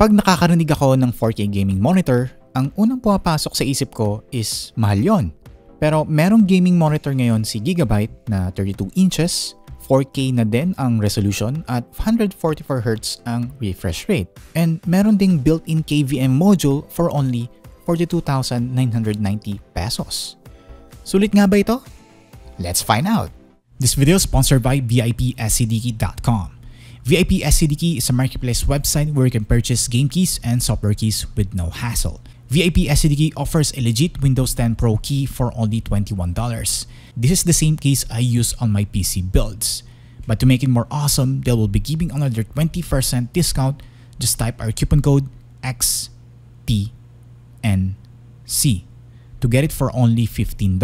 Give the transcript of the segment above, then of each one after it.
Kapag nakakarinig ako ng 4K gaming monitor, ang unang pumapasok sa isip ko is mahal yon. Pero merong gaming monitor ngayon si Gigabyte na 32 inches, 4K na din ang resolution at 144Hz ang refresh rate. And meron ding built-in KVM module for only 42,990 pesos. Sulit nga ba ito? Let's find out! This video is sponsored by VIPSCDKey.com. VIPSCDKey is a marketplace website where you can purchase game keys and software keys with no hassle. VIPSCDKey offers a legit Windows 10 Pro key for only $21. This is the same keys I use on my PC builds. But to make it more awesome, they will be giving another 20% discount. Just type our coupon code XTNC to get it for only $15.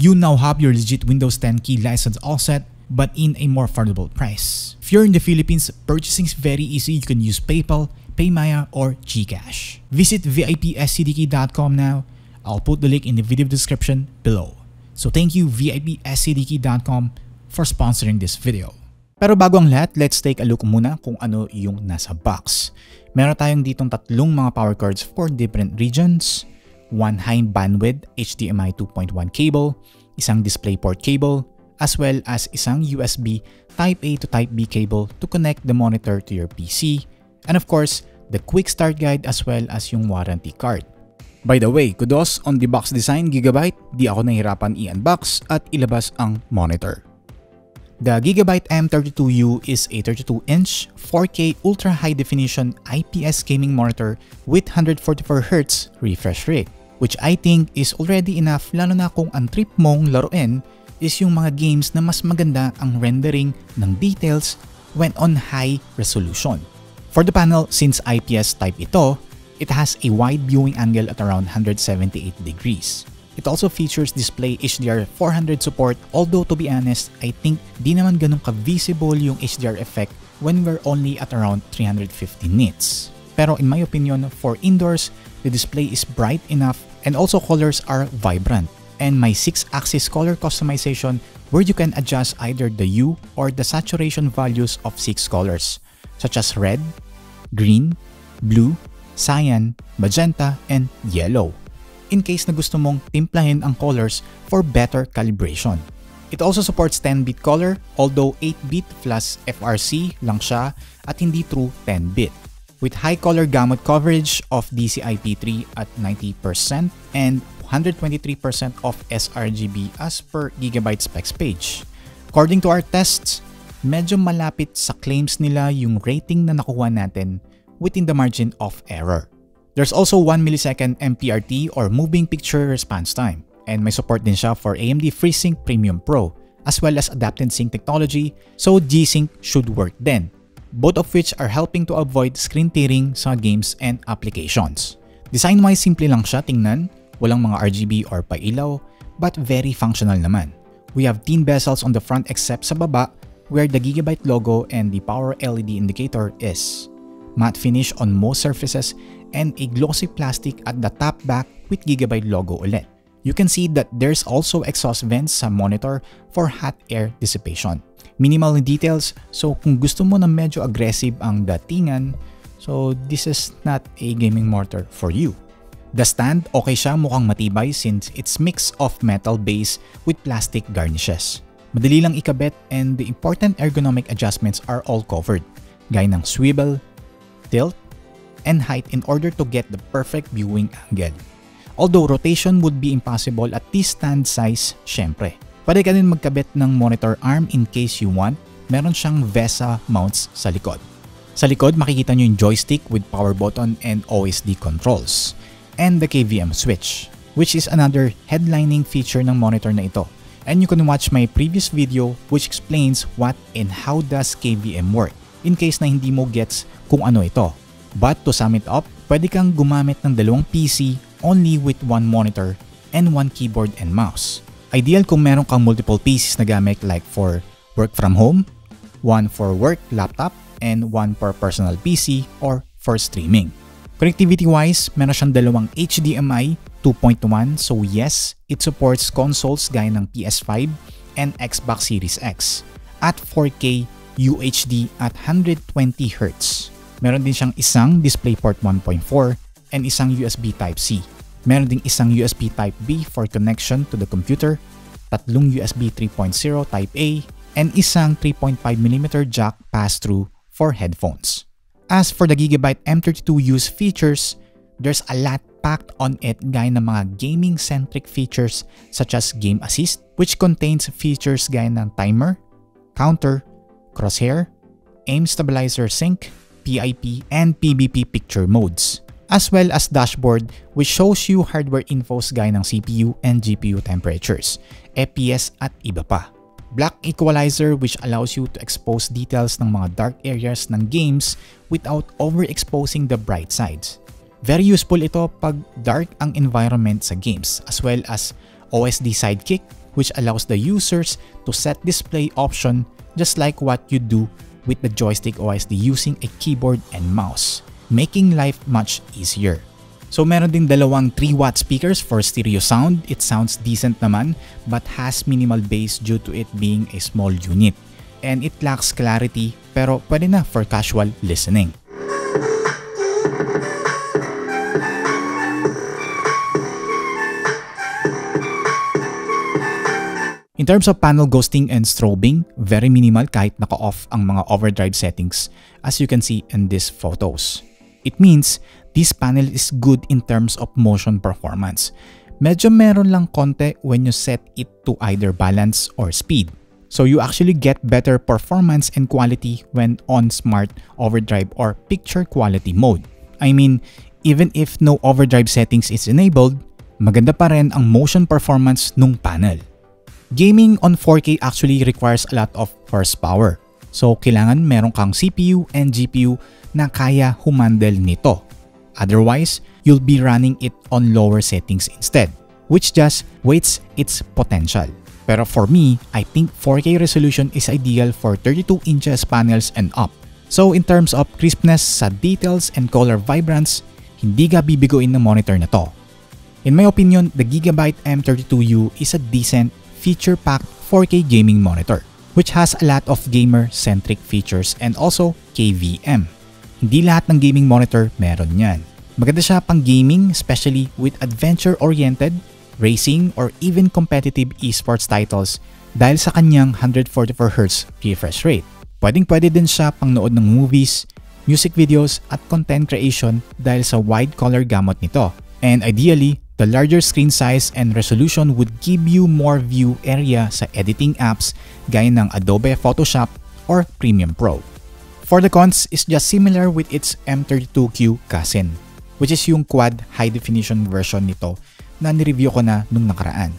You now have your legit Windows 10 key license all set, but in a more affordable price. If you're in the Philippines, purchasing is very easy. You can use PayPal, Paymaya, or GCash. Visit VIPSCDKey.com now. I'll put the link in the video description below. So thank you VIPSCDKey.com for sponsoring this video. Pero bago ang lahat, let's take a look muna kung ano yung nasa box. Meron tayong ditong tatlong mga power cords for different regions, one high bandwidth HDMI 2.1 cable, isang DisplayPort cable, as well as isang USB Type A to Type B cable to connect the monitor to your PC, and of course, the quick start guide as well as yung warranty card. By the way, kudos on the box design, Gigabyte. Di ako nahirapan i-unbox at ilabas ang monitor. The Gigabyte M32U is a 32-inch 4K ultra-high definition IPS gaming monitor with 144Hz refresh rate, which I think is already enough lalo na kung ang trip mong laruin is yung mga games na mas maganda ang rendering ng details when on high resolution. For the panel, since IPS type ito, it has a wide viewing angle at around 178 degrees. It also features display HDR 400 support, although to be honest, I think di naman ganun ka-visible yung HDR effect when we're only at around 350 nits. Pero in my opinion, for indoors, the display is bright enough and also colors are vibrant. And my 6-axis color customization where you can adjust either the hue or the saturation values of 6 colors such as red, green, blue, cyan, magenta, and yellow in case na gusto mong timplahin ang colors for better calibration. It also supports 10-bit color, although 8-bit plus FRC lang siya at hindi true 10-bit. With high color gamut coverage of DCI-P3 at 90% and 123% of sRGB as per Gigabyte specs page. According to our tests, medyo malapit sa claims nila yung rating na nakuha natin within the margin of error. There's also 1 millisecond MPRT or moving picture response time, and may support din siya for AMD FreeSync Premium Pro as well as adaptive sync technology, so G-Sync should work din, both of which are helping to avoid screen tearing sa games and applications. Design-wise, simple lang siya tingnan. Walang mga RGB or pailaw, but very functional naman. We have thin bezels on the front except sa baba where the Gigabyte logo and the power LED indicator is. Matte finish on most surfaces and a glossy plastic at the top back with Gigabyte logo ulit. You can see that there's also exhaust vents sa monitor for hot air dissipation. Minimal details, so kung gusto mo na medyo aggressive ang datingan, so this is not a gaming monitor for you. The stand, okay siya, mukhang matibay since it's mix of metal base with plastic garnishes. Madali lang ikabit and the important ergonomic adjustments are all covered, gaya ng swivel, tilt, and height in order to get the perfect viewing angle. Although rotation would be impossible at this stand size, syempre. Pwede ka din magkabit ng monitor arm in case you want. Meron siyang VESA mounts sa likod. Sa likod, makikita nyo yung joystick with power button and OSD controls. And the KVM switch, which is another headlining feature ng monitor na ito. And you can watch my previous video which explains what and how does KVM work in case na hindi mo gets kung ano ito. But to sum it up, pwede kang gumamit ng dalawang PC only with one monitor and one keyboard and mouse. Ideal kung meron kang multiple PCs na gamit like for work from home, one for work laptop, and one per personal PC or for streaming. Connectivity-wise, meron siyang dalawang HDMI 2.1, so yes, it supports consoles gaya ng PS5 and Xbox Series X at 4K UHD at 120Hz. Meron din siyang isang DisplayPort 1.4 and isang USB Type-C. Meron ding isang USB Type-B for connection to the computer, tatlong USB 3.0 Type-A, and isang 3.5mm jack pass-through for headphones. As for the Gigabyte M32U's features, there's a lot packed on it gaya ng mga gaming-centric features such as Game Assist, which contains features gaya ng timer, counter, crosshair, aim stabilizer sync, PIP, and PBP picture modes, as well as dashboard which shows you hardware infos gaya ng CPU and GPU temperatures, FPS at iba pa. Black equalizer which allows you to expose details ng mga dark areas ng games without overexposing the bright sides. Very useful ito pag dark ang environment sa games, as well as OSD Sidekick which allows the users to set display option just like what you do with the joystick OSD using a keyboard and mouse, making life much easier. So meron din dalawang 3-watt speakers for stereo sound. It sounds decent naman but has minimal bass due to it being a small unit. And it lacks clarity pero pwede na for casual listening. In terms of panel ghosting and strobing, very minimal kahit naka-off ang mga overdrive settings as you can see in these photos. It means this panel is good in terms of motion performance. Medyo meron lang konti when you set it to either balance or speed. So you actually get better performance and quality when on smart overdrive or picture quality mode. I mean, even if no overdrive settings is enabled, maganda pa rin ang motion performance ng panel. Gaming on 4K actually requires a lot of horsepower. So kailangan meron kang CPU and GPU na kaya humandle nito. Otherwise, you'll be running it on lower settings instead, which just wastes its potential. Pero for me, I think 4K resolution is ideal for 32 inches panels and up. So in terms of crispness sa details and color vibrance, hindi ka bibiguin ng monitor na to. In my opinion, the Gigabyte M32U is a decent feature-packed 4K gaming monitor, which has a lot of gamer-centric features and also KVM. Hindi lahat ng gaming monitor meron yan. Maganda siya pang gaming, especially with adventure-oriented, racing, or even competitive esports titles dahil sa kanyang 144Hz refresh rate. Pwedeng-pwede din siya pang nood ng movies, music videos, at content creation dahil sa wide color gamut nito. And ideally, the larger screen size and resolution would give you more view area sa editing apps gaya ng Adobe Photoshop or Premiere Pro. For the cons, is just similar with its M32Q cousin, which is yung quad high definition version nito na nireview ko na nung nakaraan.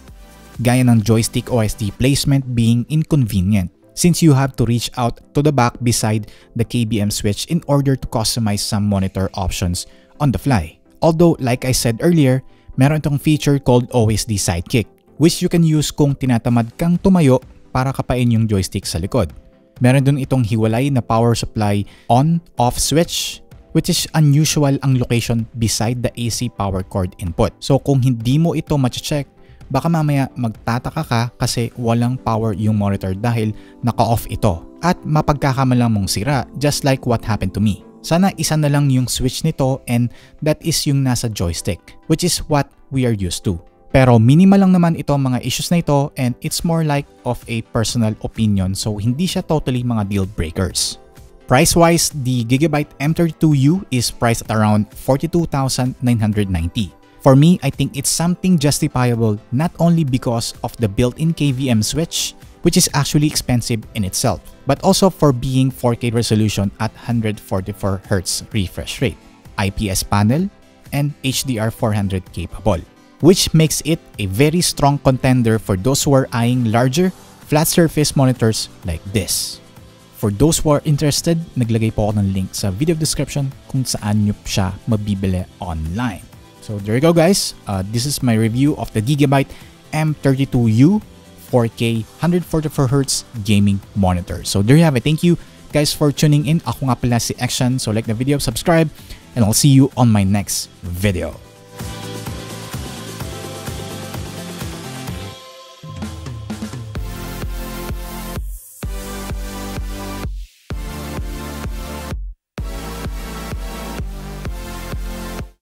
Gaya ng joystick OSD placement being inconvenient since you have to reach out to the back beside the KVM switch in order to customize some monitor options on the fly. Although like I said earlier, meron itong feature called OSD Sidekick, which you can use kung tinatamad kang tumayo para kapain yung joystick sa likod. Meron dun itong hiwalay na power supply on-off switch, which is unusual ang location beside the AC power cord input. So kung hindi mo ito ma-check, baka mamaya magtataka ka kasi walang power yung monitor dahil naka-off ito. At mapagkakamalang mong sira, just like what happened to me. Sana isa na lang yung switch nito and that is yung nasa joystick, which is what we are used to. Pero minimal lang naman ito mga issues na ito and it's more like of a personal opinion, so hindi siya totally mga deal breakers. Price-wise, the Gigabyte M32U is priced at around 42,990. For me, I think it's something justifiable not only because of the built-in KVM switch, which is actually expensive in itself, but also for being 4K resolution at 144Hz refresh rate, IPS panel, and HDR 400 capable, which makes it a very strong contender for those who are eyeing larger, flat surface monitors like this. For those who are interested, naglagay po ako ng link sa video description kung saan nyo siya mabibili online. So there you go guys, this is my review of the Gigabyte M32U 4K 144Hz gaming monitor. So there you have it. Thank you guys for tuning in. Ako nga pala si Action. So like the video, subscribe, and I'll see you on my next video.